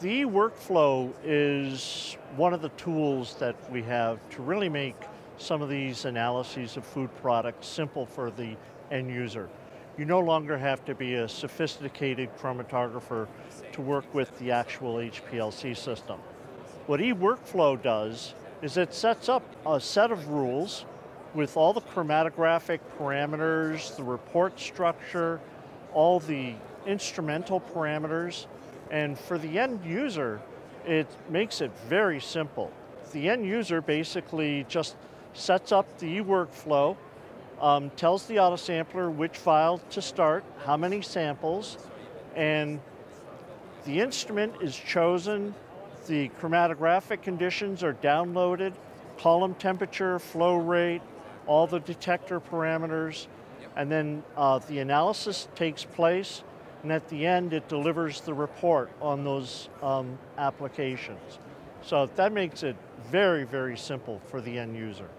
The eWorkflow is one of the tools that we have to really make some of these analyses of food products simple for the end user. You no longer have to be a sophisticated chromatographer to work with the actual HPLC system. What eWorkflow does is it sets up a set of rules with all the chromatographic parameters, the report structure, all the instrumental parameters, and for the end user, it makes it very simple. The end user basically just sets up the eWorkflow, tells the autosampler which file to start, how many samples, and the instrument is chosen, the chromatographic conditions are downloaded, column temperature, flow rate, all the detector parameters, and then the analysis takes place, and at the end it delivers the report on those applications. So that makes it very, very simple for the end user.